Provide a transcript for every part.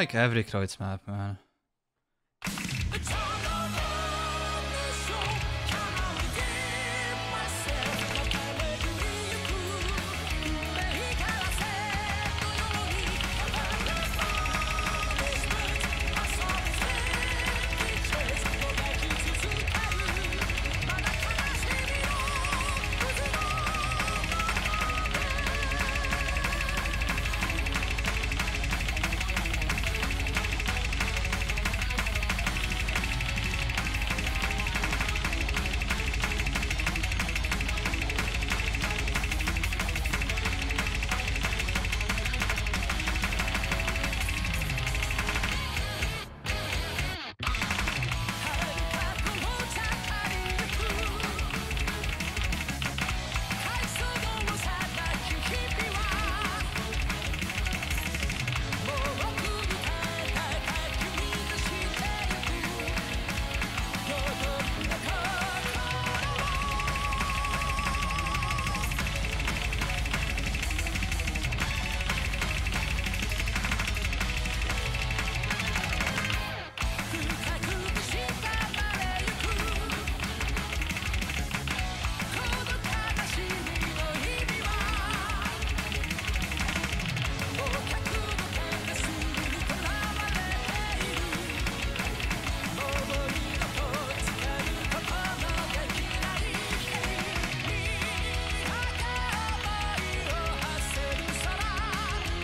Like every Kreutz map, man.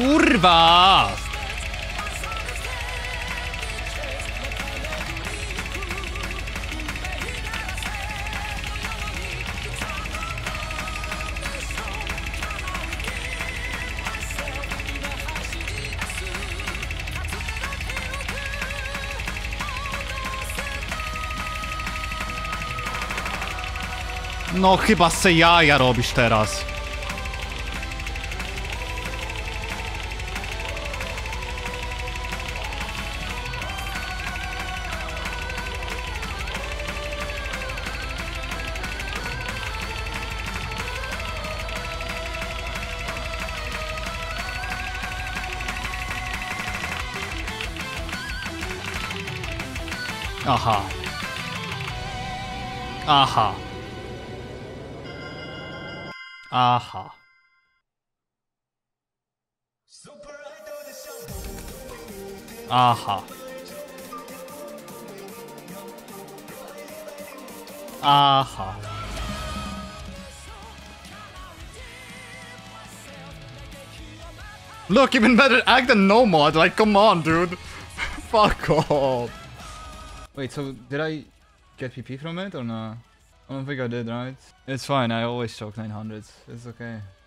Kurwa! No chyba se jaja robisz teraz. Aha. Aha. Aha. Aha. Aha. Look, even better act than no mod. Like, come on, dude. Fuck off. Wait, so did I get PP from it or not? I don't think I did, right? It's fine, I always choke 900s. It's okay.